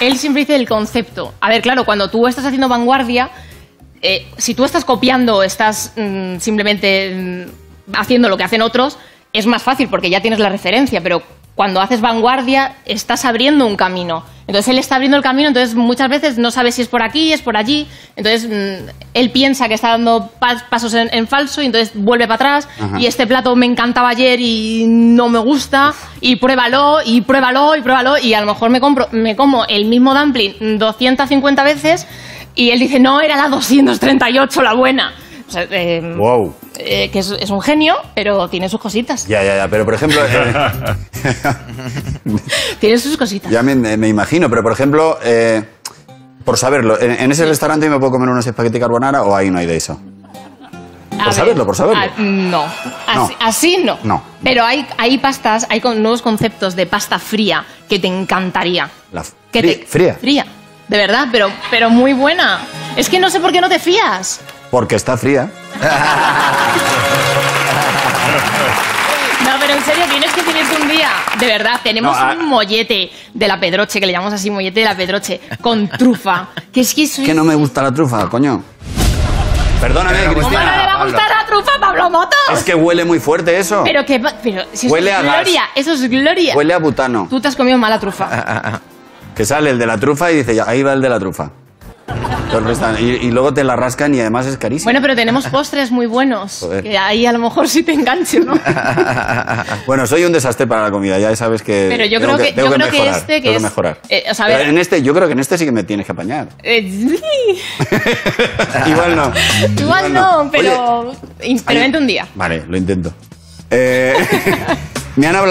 él siempre dice el concepto. A ver, claro, cuando tú estás haciendo vanguardia, si tú estás copiando, estás simplemente haciendo lo que hacen otros, es más fácil porque ya tienes la referencia, pero cuando haces vanguardia estás abriendo un camino. Entonces él está abriendo el camino, entonces muchas veces no sabe si es por aquí, es por allí. Entonces él piensa que está dando pasos en falso y entonces vuelve para atrás. Ajá. Y este plato me encantaba ayer y no me gusta y pruébalo y pruébalo y pruébalo y a lo mejor me como el mismo dumpling 250 veces y él dice no, era la 238 la buena. O sea, wow. Que es un genio, pero tiene sus cositas. Ya, pero por ejemplo... tiene sus cositas. Ya me imagino, pero por ejemplo, por saberlo, ¿en ese restaurante me puedo comer unos espagueti carbonara o ahí no hay de eso? Por saberlo. No. Así no. Pero hay pastas, hay nuevos conceptos de pasta fría que te encantaría. ¿Fría? De verdad, pero muy buena. Es que no sé por qué no te fías. Porque está fría. No, pero en serio, tienes que venirte un día. De verdad, tenemos un mollete de la Pedroche, que le llamamos así, mollete de la Pedroche, con trufa. Que es que soy... Que no me gusta la trufa, coño. Perdóname, Cristina. ¿Cómo no le va a gustar la trufa, Pablo Motos? Es que huele muy fuerte eso. Pero si huele a gloria, gas. Eso es gloria. Huele a butano. Tú te has comido mala trufa. Que sale el de la trufa y dice, ya, ahí va el de la trufa. Y luego te la rascan y además es carísimo. Bueno, pero tenemos postres muy buenos. Joder. Que ahí a lo mejor sí te engancho, ¿no? Bueno, soy un desastre para la comida, ya sabes que... Pero yo creo que mejorar. Pero en este, yo creo que en este sí que me tienes que apañar. Sí. Igual no, pero... Experimenta un día. Vale, lo intento. Me han hablado...